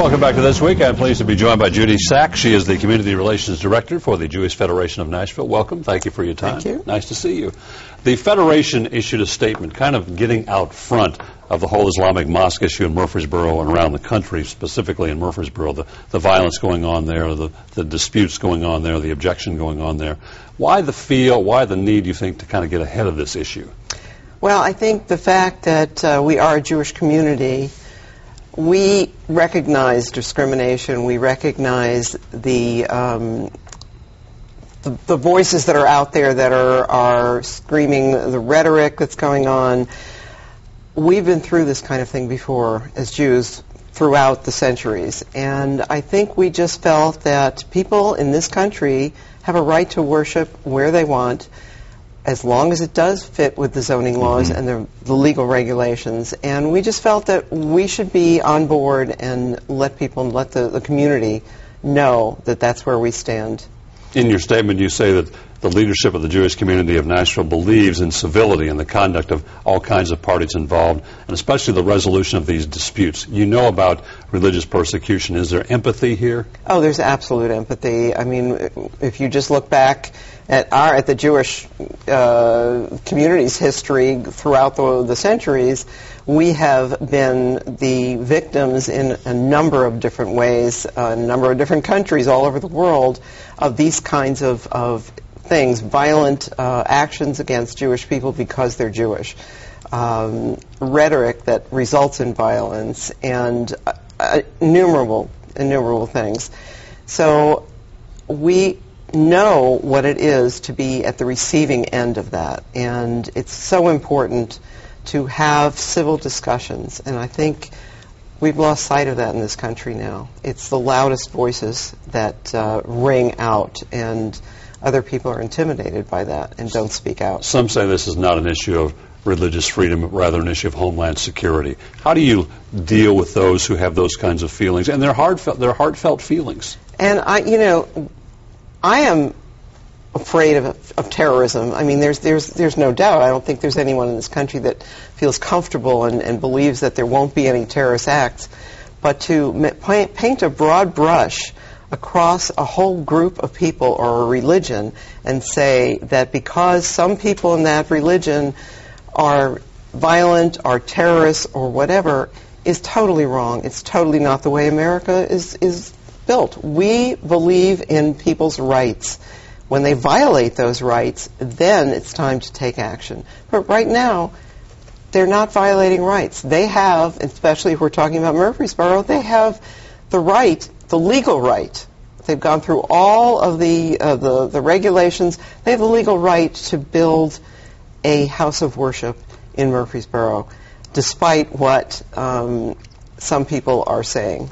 welcome back to This Week. I'm pleased to be joined by Judy Saks. She is the Community Relations Director for the Jewish Federation of Nashville. Welcome. Thank you for your time. Thank you. Nice to see you. The Federation issued a statement kind of getting out front of the whole Islamic mosque issue in Murfreesboro and around the country, specifically in Murfreesboro, the violence going on there, the disputes going on there, the objection going on there. Why the feel, why the need, you think, to kind of get ahead of this issue? Well, I think the fact that we are a Jewish community, we recognize discrimination. We recognize the voices that are out there that are screaming the rhetoric that's going on. We've been through this kind of thing before as Jews throughout the centuries, and I think we just felt that people in this country have a right to worship where they want, as long as it does fit with the zoning laws and the legal regulations. And we just felt that we should be on board and let people, let the community know that that's where we stand. In your statement, you say that the leadership of the Jewish community of Nashville believes in civility in the conduct of all kinds of parties involved, and especially the resolution of these disputes. You know about religious persecution. Is there empathy here? Oh, there's absolute empathy. I mean, if you just look back at the Jewish community's history throughout the centuries, we have been the victims in a number of different ways, a number of different countries all over the world, of these kinds of things, violent actions against Jewish people because they're Jewish, rhetoric that results in violence, and innumerable things. So we know what it is to be at the receiving end of that, and it's so important to have civil discussions, and I think we've lost sight of that in this country now. It's the loudest voices that ring out, and other people are intimidated by that and don't speak out. Some say this is not an issue of religious freedom, but rather an issue of homeland security. How do you deal with those who have those kinds of feelings? And they're heartfelt feelings. And I am afraid of terrorism. I mean, there's no doubt. I don't think there's anyone in this country that feels comfortable and believes that there won't be any terrorist acts. But to paint a broad brush across a whole group of people or a religion and say that because some people in that religion are violent, are terrorists, or whatever, is totally wrong. It's totally not the way America is built. We believe in people's rights. When they violate those rights, then it's time to take action. But right now, they're not violating rights. They have, especially if we're talking about Murfreesboro, they have the right, the legal right. They've gone through all of the regulations. They have the legal right to build a house of worship in Murfreesboro, despite what some people are saying.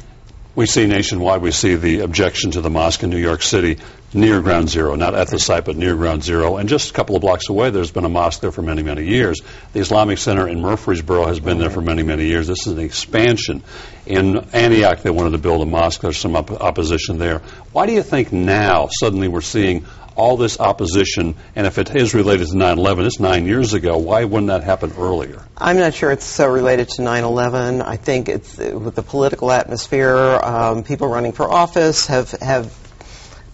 We see nationwide, we see the objection to the mosque in New York City near Ground Zero, not at the site, but near Ground Zero. And just a couple of blocks away, there's been a mosque there for many, many years. The Islamic Center in Murfreesboro has been there for many, many years. This is an expansion. In Antioch, they wanted to build a mosque. There's some opposition there. Why do you think now suddenly we're seeing all this opposition? And if it is related to 9/11, it's 9 years ago, why wouldn't that happen earlier? I'm not sure it's so related to 9/11. I think it's with the political atmosphere. People running for office have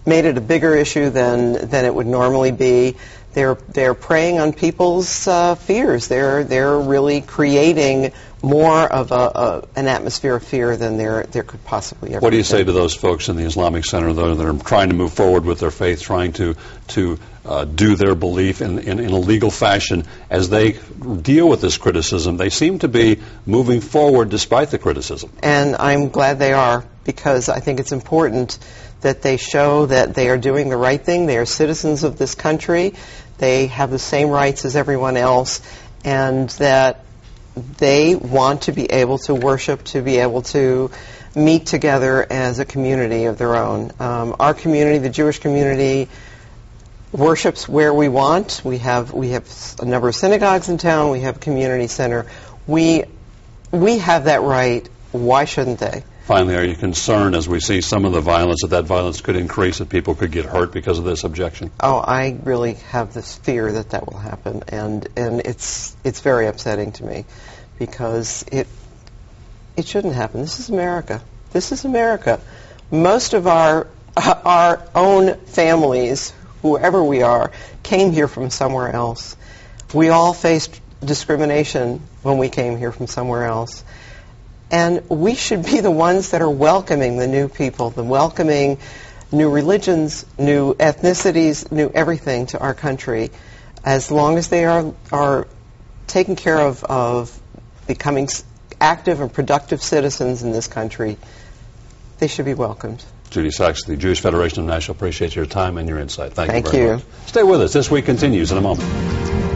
made it a bigger issue than it would normally be. They're preying on people's fears. They're really creating more of an atmosphere of fear than there could possibly ever be. What do you say to those folks in the Islamic Center, though, that are trying to move forward with their faith, trying to do their belief in a legal fashion? As they deal with this criticism, they seem to be moving forward despite the criticism. And I'm glad they are, because I think it's important that they show that they are doing the right thing. They are citizens of this country. They have the same rights as everyone else, and that they want to be able to worship, to be able to meet together as a community of their own. Our community, the Jewish community, worships where we want. We have a number of synagogues in town. We have a community center. We have that right. Why shouldn't they? Finally, are you concerned, as we see some of the violence, that violence could increase, that people could get hurt because of this objection? Oh, I really have this fear that will happen, and it's very upsetting to me, because it shouldn't happen. This is America. This is America. Most of our own families, whoever we are, came here from somewhere else. We all faced discrimination when we came here from somewhere else. And we should be the ones that are welcoming the new people, the welcoming new religions, new ethnicities, new everything to our country, as long as they are taken care of becoming active and productive citizens in this country. They should be welcomed. Judy Saks, the Jewish Federation of Nashville, appreciates your time and your insight. Thank you very much. Stay with us. This Week continues in a moment.